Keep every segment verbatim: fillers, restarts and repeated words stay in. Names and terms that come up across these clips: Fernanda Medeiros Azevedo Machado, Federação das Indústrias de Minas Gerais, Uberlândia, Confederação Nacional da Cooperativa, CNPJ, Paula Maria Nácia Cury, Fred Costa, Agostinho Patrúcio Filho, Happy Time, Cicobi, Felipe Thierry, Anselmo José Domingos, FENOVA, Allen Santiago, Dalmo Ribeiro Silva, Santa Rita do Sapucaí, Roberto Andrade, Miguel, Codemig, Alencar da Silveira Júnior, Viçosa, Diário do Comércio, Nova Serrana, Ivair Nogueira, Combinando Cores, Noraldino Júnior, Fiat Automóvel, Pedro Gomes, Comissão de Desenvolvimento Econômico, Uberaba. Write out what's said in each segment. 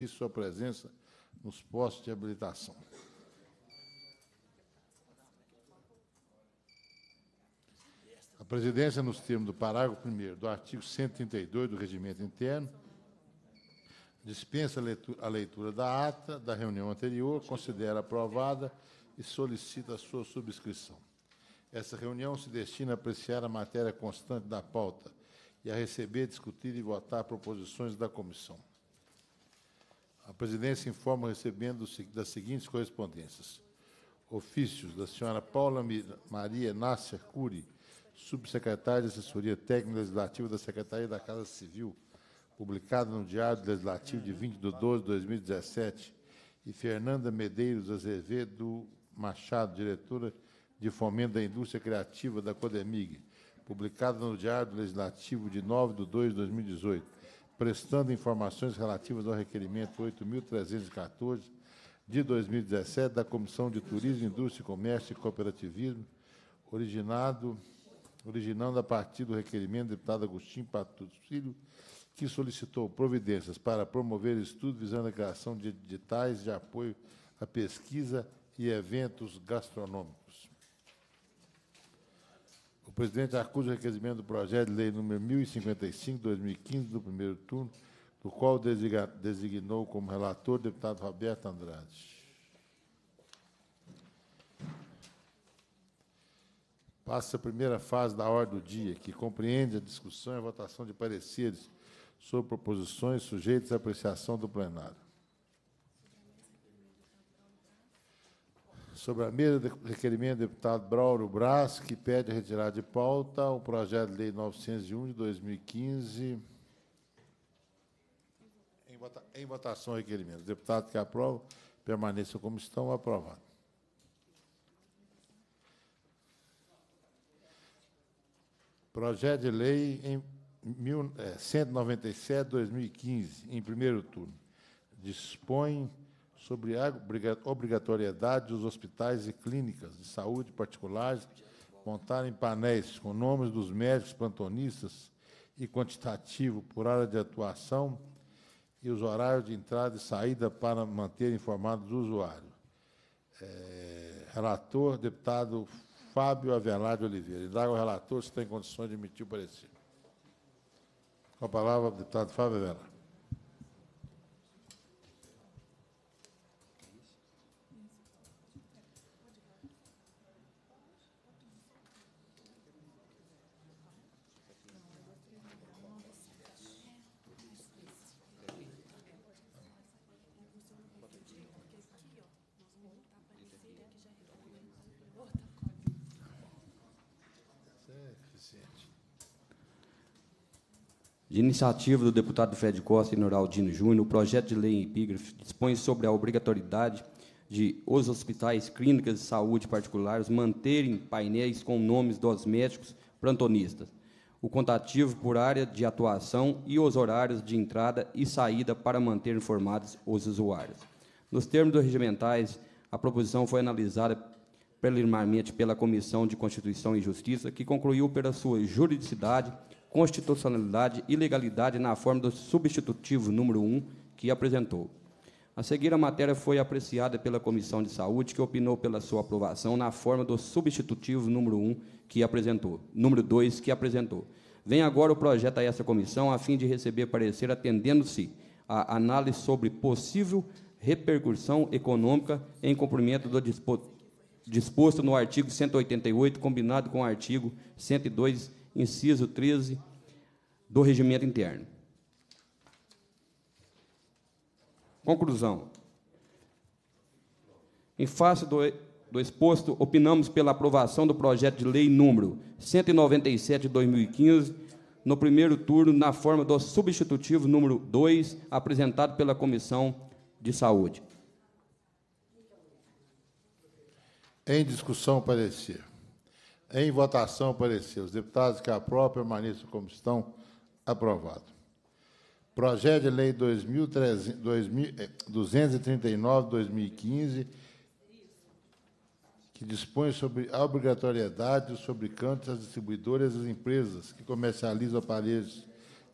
e sua presença nos postos de habilitação. A presidência, nos termos do parágrafo primeiro do artigo cento e trinta e dois do Regimento Interno, dispensa a leitura, a leitura da ata da reunião anterior, considera aprovada e solicita a sua subscrição. Essa reunião se destina a apreciar a matéria constante da pauta e a receber, discutir e votar proposições da comissão. A presidência informa recebendo das seguintes correspondências. Ofícios da senhora Paula Maria Nácia Cury, subsecretária de Assessoria Técnica Legislativa da Secretaria da Casa Civil, publicado no Diário Legislativo de vinte de doze de dois mil e dezessete, e Fernanda Medeiros Azevedo Machado, diretora de Fomento da Indústria Criativa da Codemig, publicada no Diário Legislativo de nove de dois de dois mil e dezoito, prestando informações relativas ao requerimento oito mil trezentos e quatorze de dois mil e dezessete da Comissão de Turismo, Indústria, Comércio e Cooperativismo, originado, originando a partir do requerimento do deputado Agostinho Patrúcio Filho, que solicitou providências para promover estudos visando a criação de editais de apoio à pesquisa e eventos gastronômicos. O presidente acusa o requerimento do projeto de lei número mil e cinquenta e cinco de dois mil e quinze, do primeiro turno, do qual designou como relator o deputado Roberto Andrade. Passa a primeira fase da ordem do dia, que compreende a discussão e a votação de pareceres sobre proposições sujeitas à apreciação do plenário. Sobre a mesa, requerimento do deputado Braulio Braz, que pede a retirada de pauta o projeto de lei novecentos e um de dois mil e quinze. Em, vota, em votação, o requerimento. Os deputados que aprovam permaneçam como estão, aprovado. Projeto de lei em cento e noventa e sete de dois mil e quinze, em primeiro turno. Dispõe sobre a obrigatoriedade dos hospitais e clínicas de saúde particulares montarem painéis com nomes dos médicos plantonistas e quantitativo por área de atuação e os horários de entrada e saída para manter informados o usuário. É, relator, deputado Fábio Avelar de Oliveira. Indaga o relator se tem condições de emitir o parecer. Com a palavra, deputado Fábio Avelar. De iniciativa do deputado Fred Costa e Noraldino Júnior, o projeto de lei em epígrafe dispõe sobre a obrigatoriedade de os hospitais, clínicas de saúde particulares manterem painéis com nomes dos médicos plantonistas, o quantitativo por área de atuação e os horários de entrada e saída para manter informados os usuários. Nos termos dos regimentais, a proposição foi analisada preliminarmente pela Comissão de Constituição e Justiça, que concluiu pela sua juridicidade, constitucionalidade e legalidade na forma do substitutivo número um que apresentou. A seguir, a matéria foi apreciada pela Comissão de Saúde, que opinou pela sua aprovação na forma do substitutivo número um que apresentou, número dois que apresentou. Vem agora o projeto a essa comissão a fim de receber parecer atendendo-se à análise sobre possível repercussão econômica em cumprimento do dispo, disposto no artigo cento e oitenta e oito, combinado com o artigo cento e dois, inciso treze, do Regimento Interno. Conclusão. Em face do, do exposto, opinamos pela aprovação do projeto de lei número cento e noventa e sete de dois mil e quinze, no primeiro turno, na forma do substitutivo número dois, apresentado pela Comissão de Saúde. Em discussão, parecer. Em votação, parecer. Os deputados que aprovam permaneçam como estão, aprovado. Projeto de Lei duzentos e trinta e nove de dois mil e quinze, que dispõe sobre a obrigatoriedade dos fabricantes, as distribuidoras e as empresas que comercializam aparelhos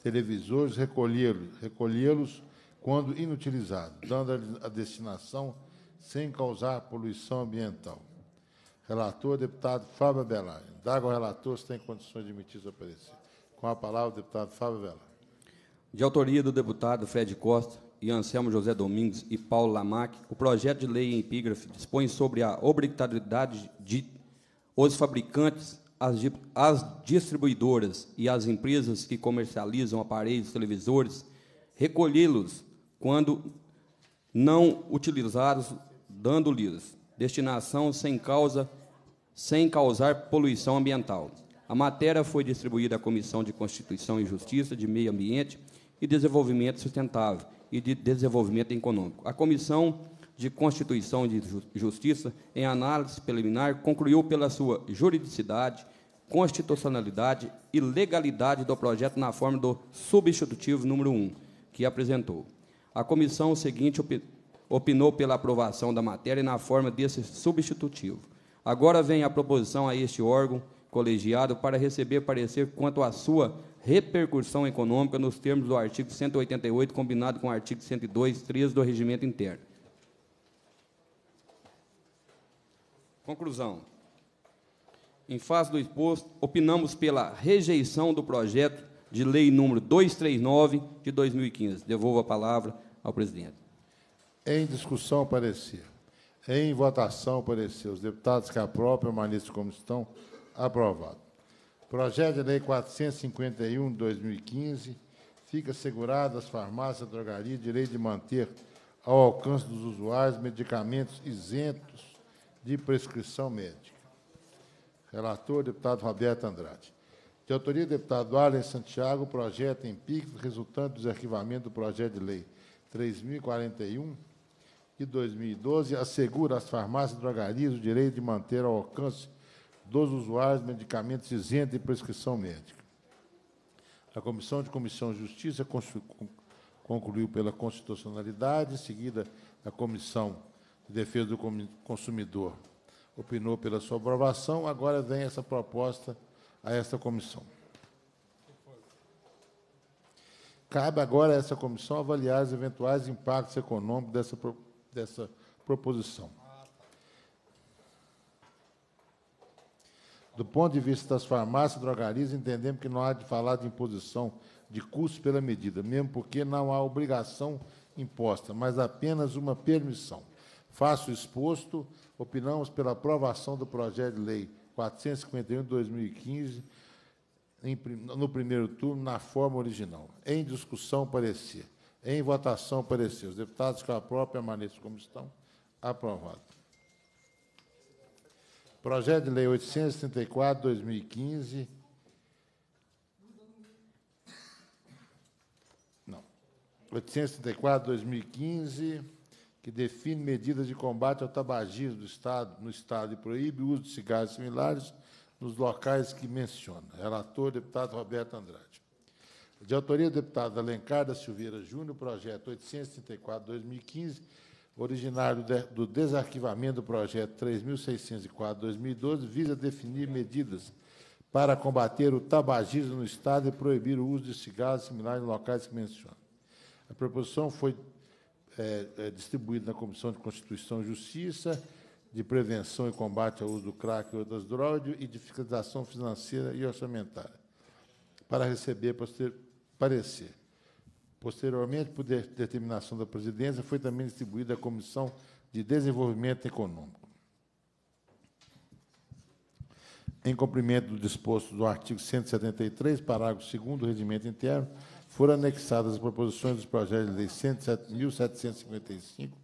televisores recolhê-los quando inutilizado, dando-lhe a destinação sem causar poluição ambiental. Relator, deputado Fábio Avelar. Indago ao relator se tem condições de emitir seu parecer. Com a palavra, o deputado Fábio Avelar. De autoria do deputado Fred Costa e Anselmo José Domingos e Paulo Lamarck, o projeto de lei em epígrafe dispõe sobre a obrigatoriedade de os fabricantes, as, as distribuidoras e as empresas que comercializam aparelhos televisores recolhê-los quando não utilizados, dando-lhes destinação sem causa, sem causar poluição ambiental. A matéria foi distribuída à Comissão de Constituição e Justiça, de Meio Ambiente e Desenvolvimento Sustentável e de Desenvolvimento Econômico. A Comissão de Constituição e Justiça, em análise preliminar, concluiu pela sua juridicidade, constitucionalidade e legalidade do projeto na forma do substitutivo número um, que apresentou. A comissão seguinte opinou pela aprovação da matéria na forma desse substitutivo. Agora vem a proposição a este órgão colegiado para receber parecer quanto à sua repercussão econômica nos termos do artigo cento e oitenta e oito, combinado com o artigo cento e dois, treze do Regimento Interno. Conclusão. Em face do exposto, opinamos pela rejeição do projeto de lei número duzentos e trinta e nove, de dois mil e quinze. Devolvo a palavra ao presidente. Em discussão, parecer. Em votação, parecer. Os deputados que aprovam permaneçam como estão. Aprovado. Projeto de Lei quatrocentos e cinquenta e um, de dois mil e quinze. Fica assegurado às farmácias e drogarias o direito de manter ao alcance dos usuários medicamentos isentos de prescrição médica. Relator, deputado Roberto Andrade. De autoria do deputado Allen Santiago, projeto em P I X, resultante do desarquivamento do projeto de lei três mil e quarenta e um, de dois mil e doze, assegura às farmácias e drogarias o direito de manter ao alcance dos usuários medicamentos isentos de prescrição médica. A Comissão de Comissão de Justiça concluiu pela constitucionalidade, em seguida, a Comissão de Defesa do Consumidor opinou pela sua aprovação. Agora vem essa proposta a esta comissão. Cabe agora a essa comissão avaliar os eventuais impactos econômicos dessa, dessa proposição. Do ponto de vista das farmácias e drogarias, entendemos que não há de falar de imposição de custos pela medida, mesmo porque não há obrigação imposta, mas apenas uma permissão. Faço exposto, opinamos pela aprovação do projeto de lei quatrocentos e cinquenta e um, de dois mil e quinze, em, no primeiro turno, na forma original. Em discussão, parecer. Em votação, parecer. Os deputados que aprovam permaneçam como estão. Aprovado. Projeto de lei oitocentos e trinta e quatro, de dois mil e quinze. Não. oitocentos e trinta e quatro, de dois mil e quinze... que define medidas de combate ao tabagismo do Estado, no Estado e proíbe o uso de cigarros similares nos locais que menciona. Relator, deputado Roberto Andrade. De autoria do deputado Alencar da Silveira Júnior, projeto oitocentos e trinta e quatro, de dois mil e quinze, originário do desarquivamento do projeto três mil seiscentos e quatro, de dois mil e doze, visa definir medidas para combater o tabagismo no Estado e proibir o uso de cigarros similares nos locais que menciona. A proposição foi É, é distribuído na Comissão de Constituição e Justiça, de Prevenção e Combate ao Uso do Crack e outras drogas e de Fiscalização Financeira e Orçamentária, para receber poster, parecer. Posteriormente, por de, determinação da presidência, foi também distribuída a Comissão de Desenvolvimento Econômico. Em cumprimento do disposto do artigo cento e setenta e três, parágrafo segundo do Regimento Interno, foram anexadas as proposições dos projetos de lei cento e setenta e cinco,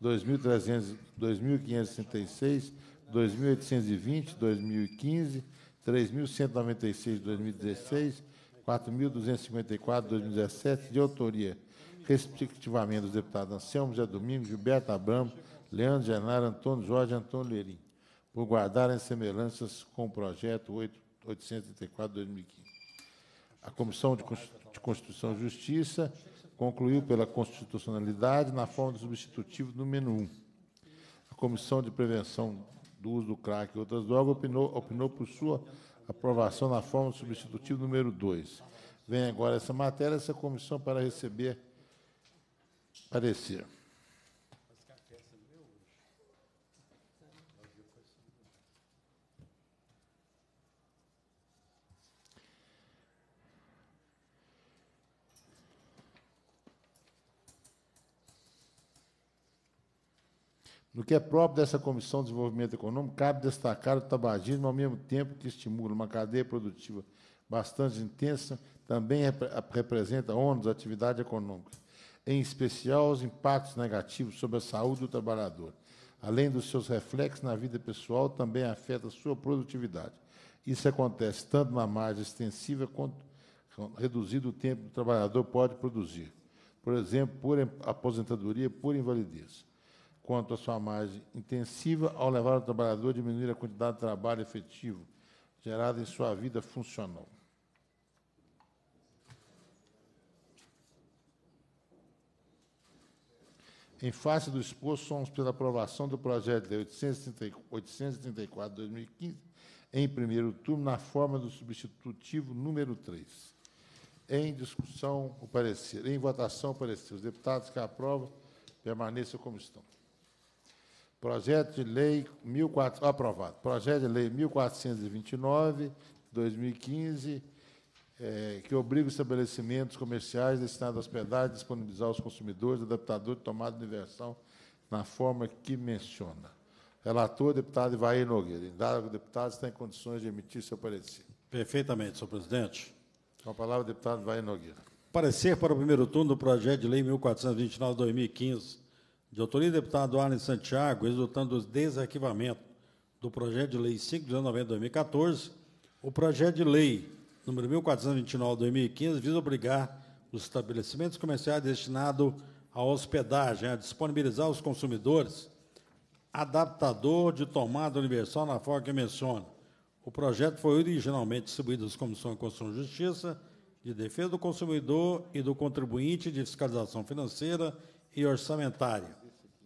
dois mil trezentos e vinte, dois mil quinhentos e sessenta e seis, dois mil oitocentos e vinte, dois mil e quinze, três mil cento e noventa e seis, dois mil e dezesseis, quatro mil duzentos e cinquenta e quatro, dois mil e dezessete, de autoria, respectivamente, dos deputados Anselmo José Domingos, Gilberto Abramo, Leandro Genaro, Antônio Jorge e Antônio Lerim, por guardarem semelhanças com o projeto oitocentos e trinta e quatro, de dois mil e quinze. A Comissão de Constituição e Justiça concluiu pela constitucionalidade na forma do substitutivo número um. A Comissão de Prevenção do Uso do Crack e outras drogas opinou, opinou por sua aprovação na forma do substitutivo número dois. Vem agora essa matéria, essa comissão, para receber parecer. No que é próprio dessa Comissão de Desenvolvimento Econômico, cabe destacar o tabagismo, ao mesmo tempo que estimula uma cadeia produtiva bastante intensa, também representa ônus à atividade econômica, em especial os impactos negativos sobre a saúde do trabalhador. Além dos seus reflexos na vida pessoal, também afeta a sua produtividade. Isso acontece tanto na margem extensiva quanto reduzido o tempo que o trabalhador pode produzir, por exemplo, por aposentadoria, por invalidez. Quanto à sua margem intensiva, ao levar o trabalhador a diminuir a quantidade de trabalho efetivo gerado em sua vida funcional. Em face do exposto, somos pela aprovação do projeto de lei oitocentos e trinta e quatro de dois mil e quinze, em primeiro turno, na forma do substitutivo número três. Em discussão, o parecer. Em votação, o parecer. Os deputados que aprovam, permaneçam como estão. Projeto de lei mil e quatrocentos, aprovado. Projeto de lei mil quatrocentos e vinte e nove de dois mil e quinze, é, que obriga os estabelecimentos comerciais destinados à hospedagem a disponibilizar aos consumidores adaptador de tomada de diversão na forma que menciona. Relator, deputado Ivair Nogueira. Dado que o deputado está em condições de emitir seu parecer. Perfeitamente, senhor presidente. Com a palavra, deputado Ivair Nogueira. Parecer para o primeiro turno do projeto de lei mil quatrocentos e vinte e nove de dois mil e quinze. De autoria do deputado Allen Santiago, resultando do desarquivamento do projeto de lei cinco mil duzentos e noventa de dois mil e quatorze, o projeto de lei número mil quatrocentos e vinte e nove de dois mil e quinze visa obrigar os estabelecimentos comerciais destinados à hospedagem a disponibilizar aos consumidores adaptador de tomada universal na forma que menciona. O projeto foi originalmente distribuído às Comissões de Constituição e Justiça, de Defesa do Consumidor e do Contribuinte, de Fiscalização Financeira e Orçamentária.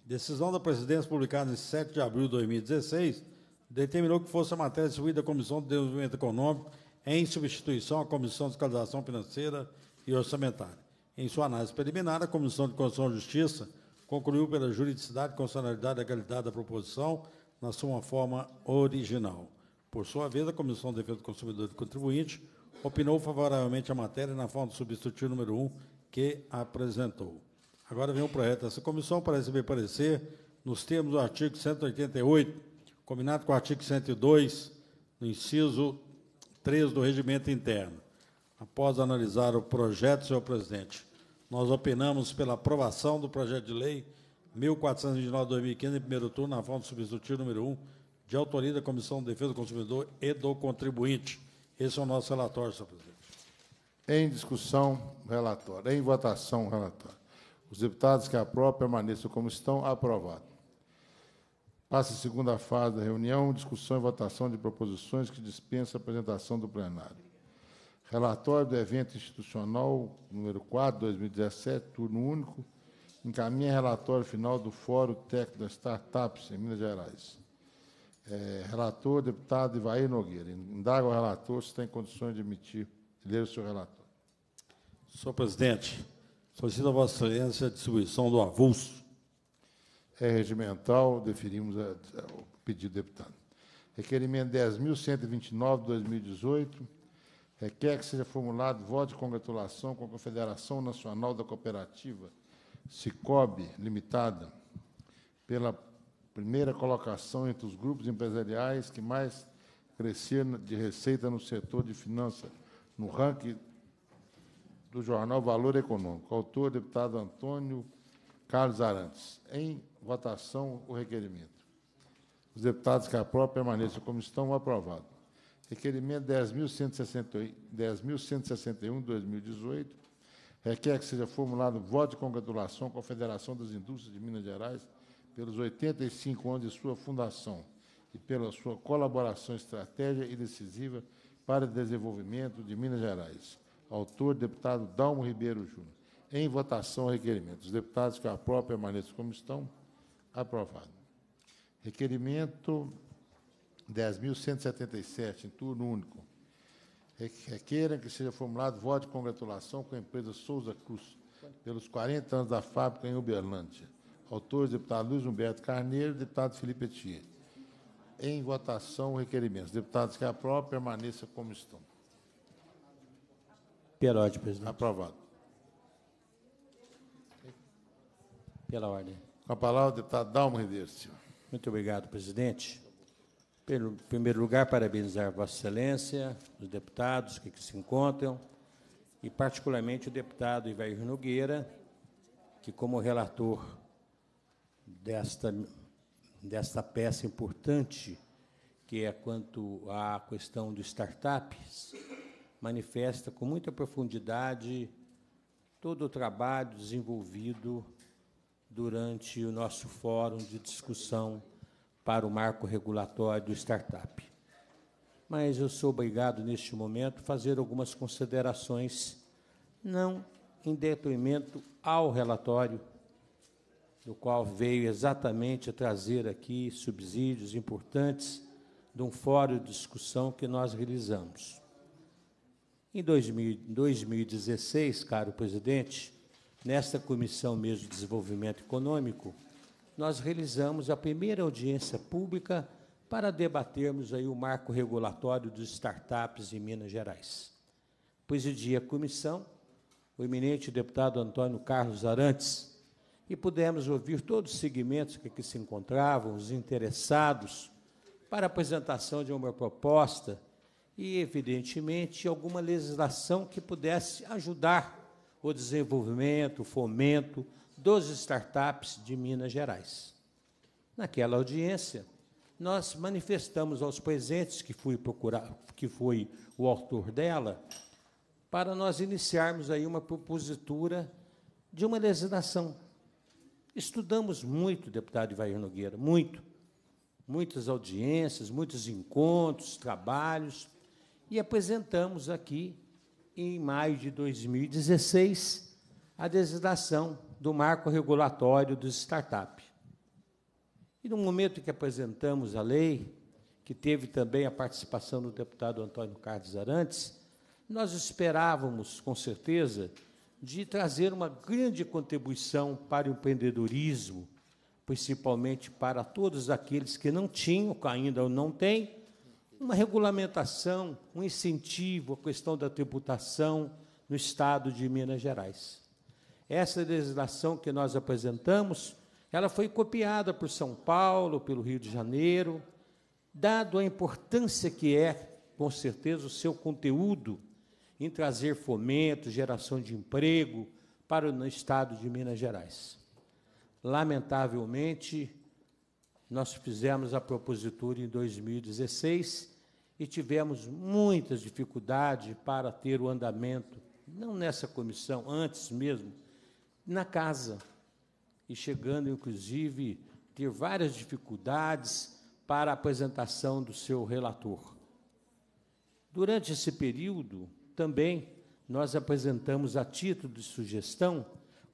Decisão da presidência, publicada em sete de abril de dois mil e dezesseis, determinou que fosse a matéria distribuída à Comissão de Desenvolvimento Econômico em substituição à Comissão de Fiscalização Financeira e Orçamentária. Em sua análise preliminar, a Comissão de Constituição e Justiça concluiu pela juridicidade, constitucionalidade e legalidade da proposição na sua forma original. Por sua vez, a Comissão de Defesa do Consumidor e do Contribuinte opinou favoravelmente a matéria na forma do substitutivo número um que apresentou. Agora vem o projeto dessa comissão para receber parecer nos termos do artigo cento e oitenta e oito, combinado com o artigo cento e dois, no inciso três do Regimento Interno. Após analisar o projeto, senhor presidente, nós opinamos pela aprovação do projeto de lei mil quatrocentos e vinte e nove de dois mil e quinze, em primeiro turno, na forma do substitutivo número um, de autoria da Comissão de Defesa do Consumidor e do Contribuinte. Esse é o nosso relatório, senhor presidente. Em discussão, relatório. Em votação, relatório. Os deputados que aprovam permaneçam como estão. Aprovado. Passa a segunda fase da reunião, discussão e votação de proposições que dispensa a apresentação do plenário. Relatório do evento institucional número quatro de dois mil e dezessete, turno único, encaminha relatório final do Fórum Técnico das Startups em Minas Gerais. É, relator, deputado Ivair Nogueira. Indaga o relator se está em condições de emitir e ler o seu relatório. Senhor presidente, solicito a Vossa Excelência a distribuição do avulso. É regimental, deferimos o pedido do deputado. Requerimento dez mil cento e vinte e nove de dois mil e dezoito. Requer que seja formulado voto de congratulação com a Confederação Nacional da Cooperativa, Cicobi, limitada, pela primeira colocação entre os grupos empresariais que mais cresceram de receita no setor de finanças, no ranking do jornal Valor Econômico. Autor, deputado Antônio Carlos Arantes. Em votação, o requerimento. Os deputados que aprovam permaneçam como estão. Aprovado. Requerimento dez mil cento e sessenta e um de dois mil e dezoito. Requer que seja formulado voto de congratulação com a Federação das Indústrias de Minas Gerais pelos oitenta e cinco anos de sua fundação e pela sua colaboração estratégica e decisiva para o desenvolvimento de Minas Gerais. Autor, deputado Dalmo Ribeiro Júnior. Em votação, requerimento. Os deputados que aprovam permaneçam como estão. Aprovado. Requerimento dez mil cento e setenta e sete, em turno único. Requeira que seja formulado voto de congratulação com a empresa Souza Cruz pelos quarenta anos da fábrica em Uberlândia. Autores, deputado Luiz Humberto Carneiro, deputado Felipe Thierry. Em votação, requerimentos. Deputados que aprovam, permaneça como estão. Pierotti, presidente. Aprovado. Pela ordem. Com a palavra, o deputado Dalmo Ribeiro Silva. Muito obrigado, presidente. Em primeiro lugar, parabenizar Vossa Excelência, os deputados que aqui se encontram, e particularmente o deputado Ivair Nogueira, que, como relator desta, desta peça importante, que é quanto à questão dos startups, manifesta com muita profundidade todo o trabalho desenvolvido durante o nosso fórum de discussão para o marco regulatório do startup. Mas eu sou obrigado, neste momento, a fazer algumas considerações, não em detrimento ao relatório, do qual veio exatamente trazer aqui subsídios importantes de um fórum de discussão que nós realizamos. Em dois mil e dezesseis, caro presidente, nesta Comissão mesmo de Desenvolvimento Econômico, nós realizamos a primeira audiência pública para debatermos aí o marco regulatório dos startups em Minas Gerais. Presidia a comissão o eminente deputado Antônio Carlos Arantes, e pudemos ouvir todos os segmentos que aqui se encontravam, os interessados, para a apresentação de uma proposta e, evidentemente, alguma legislação que pudesse ajudar o desenvolvimento, o fomento dos startups de Minas Gerais. Naquela audiência, nós manifestamos aos presentes, que fui procurar, que foi o autor dela, para nós iniciarmos aí uma propositura de uma legislação. Estudamos muito, deputado Ivair Nogueira, muito, muitas audiências, muitos encontros, trabalhos, e apresentamos aqui, em maio de dois mil e dezesseis, a legislação do marco regulatório dos startups. E, no momento em que apresentamos a lei, que teve também a participação do deputado Antônio Carlos Arantes, nós esperávamos, com certeza, de trazer uma grande contribuição para o empreendedorismo, principalmente para todos aqueles que não tinham, que ainda não têm, uma regulamentação, um incentivo à questão da tributação no Estado de Minas Gerais. Essa legislação que nós apresentamos, ela foi copiada por São Paulo, pelo Rio de Janeiro, dado a importância que é, com certeza, o seu conteúdo em trazer fomento, geração de emprego para o Estado de Minas Gerais. Lamentavelmente, nós fizemos a propositura em dois mil e dezesseis, e tivemos muitas dificuldades para ter o andamento, não nessa comissão, antes mesmo, na casa, e chegando, inclusive, a ter várias dificuldades para a apresentação do seu relator. Durante esse período, também, nós apresentamos, a título de sugestão,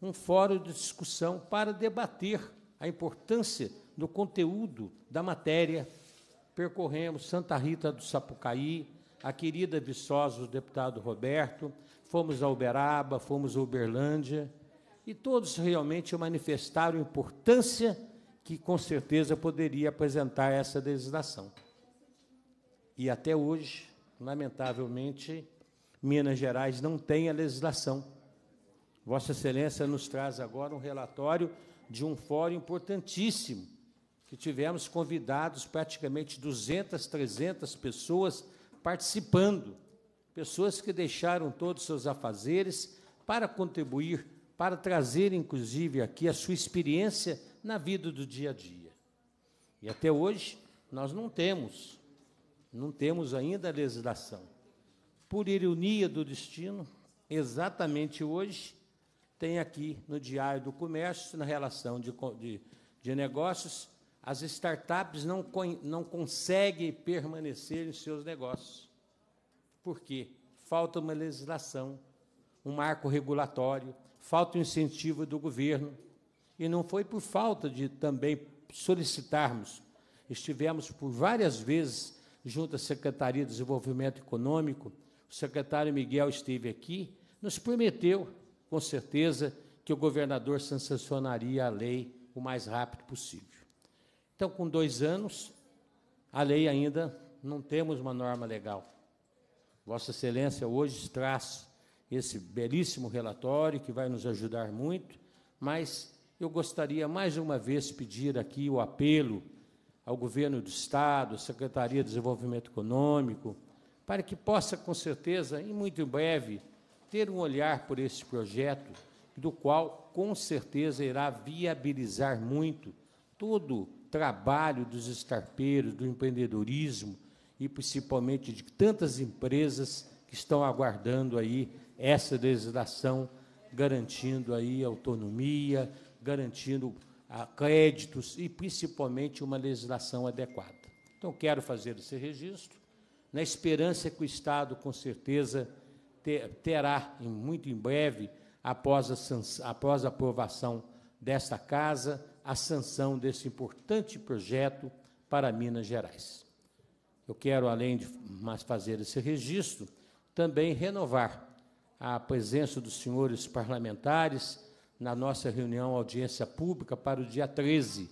um fórum de discussão para debater a importância do conteúdo da matéria. Percorremos Santa Rita do Sapucaí, a querida Viçosa, o deputado Roberto, fomos a Uberaba, fomos a Uberlândia, e todos realmente manifestaram a importância que, com certeza, poderia apresentar essa legislação. E, até hoje, lamentavelmente, Minas Gerais não tem a legislação. Vossa Excelência nos traz agora um relatório de um fórum importantíssimo, que tivemos convidados praticamente duzentas, trezentas pessoas participando, pessoas que deixaram todos os seus afazeres para contribuir, para trazer, inclusive, aqui a sua experiência na vida do dia a dia. E, até hoje, nós não temos, não temos ainda a legislação. Por ironia do destino, exatamente hoje, tem aqui no Diário do Comércio, na relação de, de, de negócios, as startups não, não conseguem permanecer em seus negócios. Por quê? Falta uma legislação, um marco regulatório, falta o incentivo do governo. E não foi por falta de também solicitarmos. Estivemos por várias vezes junto à Secretaria de Desenvolvimento Econômico, o secretário Miguel esteve aqui, nos prometeu, com certeza, que o governador sancionaria a lei o mais rápido possível. Então, com dois anos, a lei ainda não temos uma norma legal. Vossa Excelência hoje traz esse belíssimo relatório que vai nos ajudar muito, mas eu gostaria, mais uma vez, pedir aqui o apelo ao Governo do Estado, à Secretaria de Desenvolvimento Econômico, para que possa, com certeza, em muito breve, ter um olhar por esse projeto, do qual, com certeza, irá viabilizar muito todo o trabalho dos startupeiros, do empreendedorismo e, principalmente, de tantas empresas que estão aguardando aí essa legislação, garantindo aí autonomia, garantindo créditos e, principalmente, uma legislação adequada. Então, quero fazer esse registro, na esperança que o Estado, com certeza, terá, muito em breve, após a, após a aprovação desta Casa, a sanção desse importante projeto para Minas Gerais. Eu quero, além de mais fazer esse registro, também renovar a presença dos senhores parlamentares na nossa reunião audiência pública para o dia treze,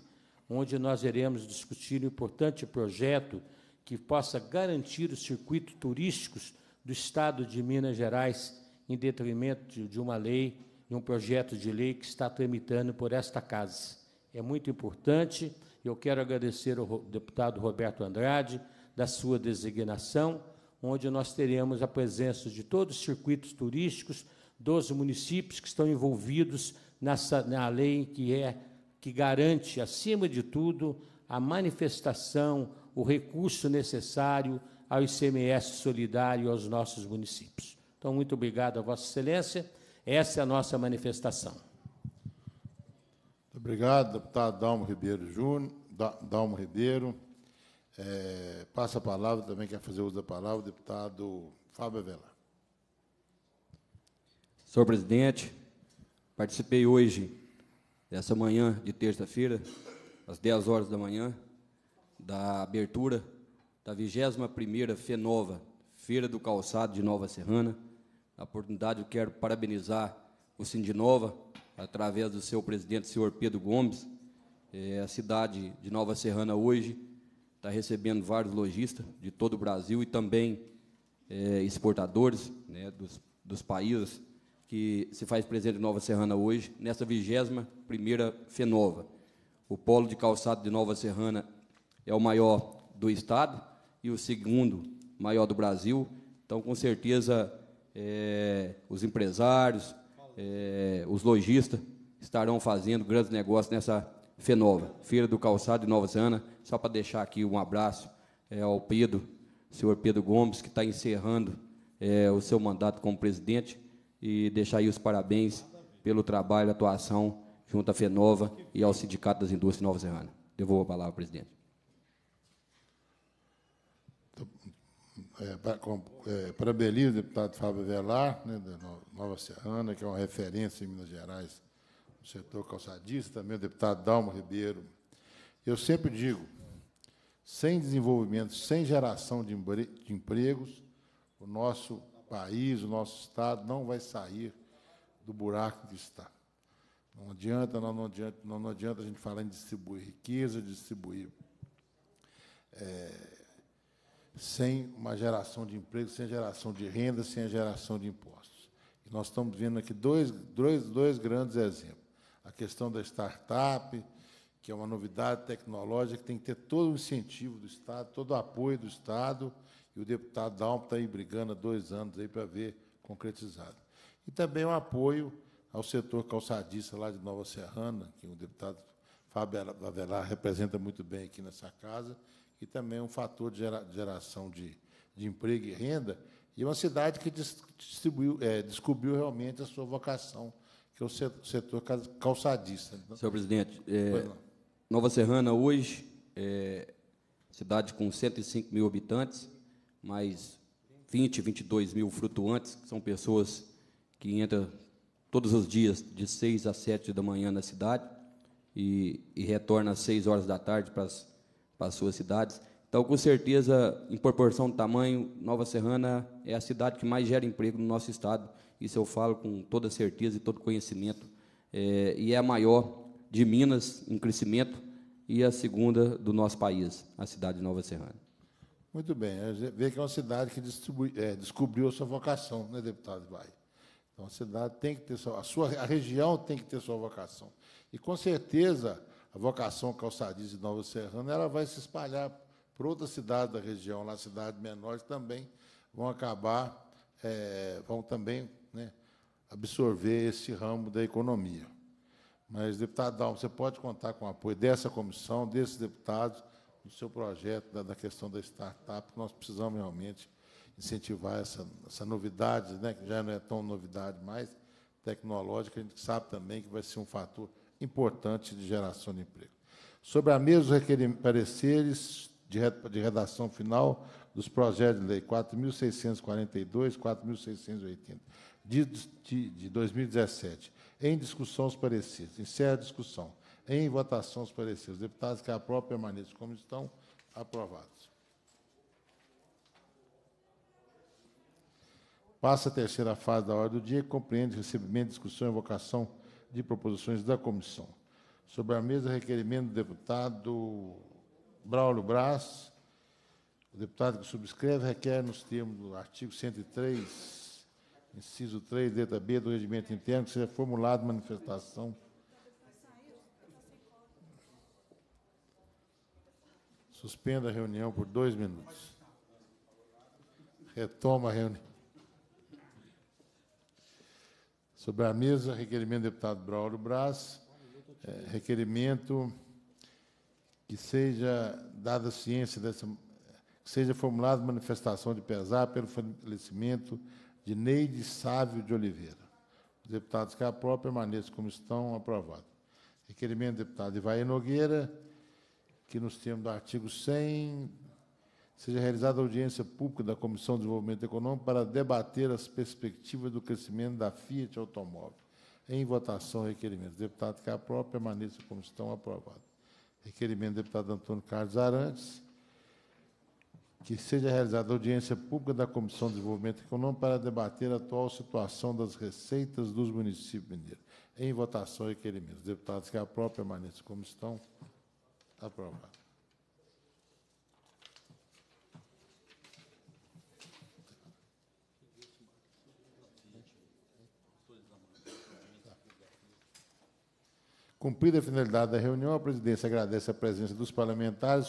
onde nós iremos discutir um importante projeto que possa garantir os circuitos turísticos do Estado de Minas Gerais, em detrimento de uma lei, de um projeto de lei que está tramitando por esta Casa. É muito importante. Eu quero agradecer ao deputado Roberto Andrade da sua designação, onde nós teremos a presença de todos os circuitos turísticos dos municípios que estão envolvidos nessa, na lei que, é, que garante, acima de tudo, a manifestação, o recurso necessário ao I C M S solidário aos nossos municípios. Então, muito obrigado a Vossa Excelência. Essa é a nossa manifestação. Muito obrigado, deputado Dalmo Ribeiro Júnior, Dalmo Ribeiro. É, passa a palavra, também quer fazer uso da palavra, o deputado Fábio Avelar. Senhor presidente, participei hoje, dessa manhã de terça-feira, às dez horas da manhã, da abertura da vigésima primeira FENOVA, Feira do Calçado de Nova Serrana. Na oportunidade, eu quero parabenizar o Sindinova, através do seu presidente, senhor Pedro Gomes. É, a cidade de Nova Serrana hoje está recebendo vários lojistas de todo o Brasil e também é, exportadores, né, dos, dos países que se faz presente em Nova Serrana hoje, nessa vigésima primeira FENOVA. O polo de calçado de Nova Serrana é o maior do Estado e o segundo maior do Brasil. Então, com certeza, é, os empresários, é, os lojistas estarão fazendo grandes negócios nessa FENOVA, Feira do Calçado de Nova Serrana. Só para deixar aqui um abraço é, ao Pedro, senhor Pedro Gomes, que está encerrando é, o seu mandato como presidente, e deixar aí os parabéns pelo trabalho e atuação junto à FENOVA e ao Sindicato das Indústrias de Nova Serrana. Devolvo a palavra, presidente. É, para, é, parabenizo o deputado Fábio Avelar, né, da Nova Serrana, que é uma referência em Minas Gerais no setor calçadista, também o deputado Dalmo Ribeiro. Eu sempre digo, sem desenvolvimento, sem geração de empregos, o nosso país, o nosso Estado, não vai sair do buraco que está. Não adianta, não, não adianta, não, não adianta a gente falar em distribuir riqueza, distribuir é, sem uma geração de emprego, sem geração de renda, sem geração de impostos. E nós estamos vendo aqui dois, dois, dois grandes exemplos. A questão da startup, que é uma novidade tecnológica, que tem que ter todo o incentivo do Estado, todo o apoio do Estado, e o deputado Dalmo está aí brigando há dois anos aí para ver concretizado. E também o apoio ao setor calçadista lá de Nova Serrana, que o deputado Fábio Avelar representa muito bem aqui nessa casa, e também um fator de geração de, de emprego e renda, e uma cidade que distribuiu, é, descobriu realmente a sua vocação, que é o setor calçadista. Senhor presidente, é, Nova Serrana hoje é cidade com cento e cinco mil habitantes, mais vinte, vinte e dois mil flutuantes, que são pessoas que entram todos os dias, de seis às sete da manhã na cidade, e, e retornam às seis horas da tarde para as, para as suas cidades. Então, com certeza, em proporção de tamanho, Nova Serrana é a cidade que mais gera emprego no nosso Estado. Isso eu falo com toda certeza e todo conhecimento é, e é a maior de Minas em crescimento e a segunda do nosso país, a cidade de Nova Serrana. Muito bem. Vê que é uma cidade que distribui, é, descobriu a sua vocação, né, deputado Ivair? Então, a cidade tem que ter sua, a sua... A região tem que ter sua vocação. E, com certeza, a vocação calçadista de Nova Serrana ela vai se espalhar para outras cidades da região, lá cidades menores também vão acabar, é, vão também, né, absorver esse ramo da economia. Mas, deputado Dalmo, você pode contar com o apoio dessa comissão, desses deputados, no seu projeto da, da questão da startup, que nós precisamos realmente incentivar essa, essa novidade, né, que já não é tão novidade mais, tecnológica, a gente sabe também que vai ser um fator importante de geração de emprego. Sobre a mesa, os pareceres de redação final dos projetos de lei quatro mil seiscentos e quarenta e dois, quatro mil seiscentos e oitenta, de, de, de dois mil e dezessete. Em discussão, os pareceres. Encerra a discussão. Em votação, os pareceres. Os deputados que aprovam permaneçam como estão, aprovados. Passa a terceira fase da ordem do dia, que compreende recebimento, discussão e votação de proposições da comissão. Sobre a mesa, requerimento do deputado Braulio Braz. O deputado que subscreve requer, nos termos do artigo cento e três, inciso três, letra B do Regimento Interno, que seja formulado manifestação suspenda a reunião por dois minutos. Retoma a reunião. Sobre a mesa, requerimento do deputado Braulio Braz, é, requerimento que seja dada ciência dessa, que seja formulada manifestação de pesar pelo falecimento de Neide Sávio de Oliveira. Os deputados que aprovam permaneçam como estão, aprovado. Requerimento do deputado Ivair Nogueira, que nos termos do artigo cem, seja realizada audiência pública da Comissão de Desenvolvimento Econômico para debater as perspectivas do crescimento da Fiat Automóvel. Em votação, requerimento. Deputado que aprova, permaneça como estão, aprovado. Requerimento do deputado Antônio Carlos Arantes, que seja realizada audiência pública da Comissão de Desenvolvimento Econômico para debater a atual situação das receitas dos municípios mineiros. Em votação, requerimento. Deputados que aprovam, permaneçam como estão, aprovado. Cumprida a finalidade da reunião, a presidência agradece a presença dos parlamentares.